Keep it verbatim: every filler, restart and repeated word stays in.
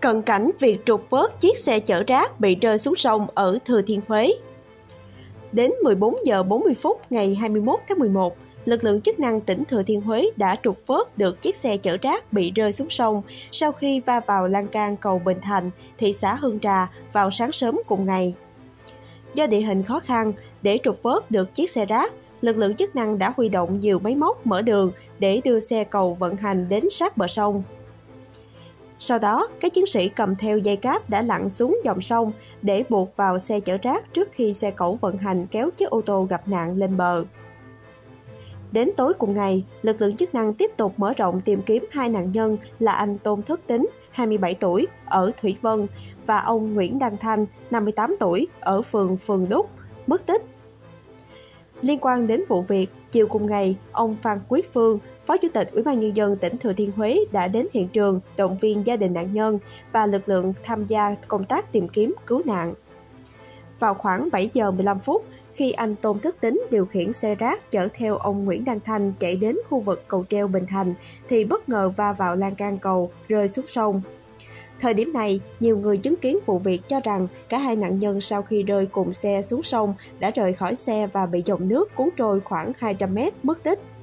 Cận cảnh việc trục vớt chiếc xe chở rác bị rơi xuống sông ở Thừa Thiên Huế. Đến mười bốn giờ bốn mươi phút ngày hai mươi mốt tháng mười một, lực lượng chức năng tỉnh Thừa Thiên Huế đã trục vớt được chiếc xe chở rác bị rơi xuống sông sau khi va vào lan can cầu Bình Thành, thị xã Hương Trà vào sáng sớm cùng ngày. Do địa hình khó khăn, để trục vớt được chiếc xe rác, lực lượng chức năng đã huy động nhiều máy móc mở đường để đưa xe cầu vận hành đến sát bờ sông. Sau đó, các chiến sĩ cầm theo dây cáp đã lặn xuống dòng sông để buộc vào xe chở rác trước khi xe cẩu vận hành kéo chiếc ô tô gặp nạn lên bờ. Đến tối cùng ngày, lực lượng chức năng tiếp tục mở rộng tìm kiếm hai nạn nhân là anh Tôn Thất Tính, hai mươi bảy tuổi, ở Thủy Vân và ông Nguyễn Đăng Thanh, năm mươi tám tuổi, ở phường Phường Đúc, mất tích. Liên quan đến vụ việc, chiều cùng ngày, ông Phan Quý Phương, Phó Chủ tịch Ủy ban Nhân dân tỉnh Thừa Thiên Huế đã đến hiện trường động viên gia đình nạn nhân và lực lượng tham gia công tác tìm kiếm cứu nạn. Vào khoảng bảy giờ mười lăm phút, khi anh Tôn Thất Tính điều khiển xe rác chở theo ông Nguyễn Đăng Thanh chạy đến khu vực cầu treo Bình Thành thì bất ngờ va vào lan can cầu, rơi xuống sông. Thời điểm này, nhiều người chứng kiến vụ việc cho rằng cả hai nạn nhân sau khi rơi cùng xe xuống sông đã rời khỏi xe và bị dòng nước cuốn trôi khoảng hai trăm mét mất tích.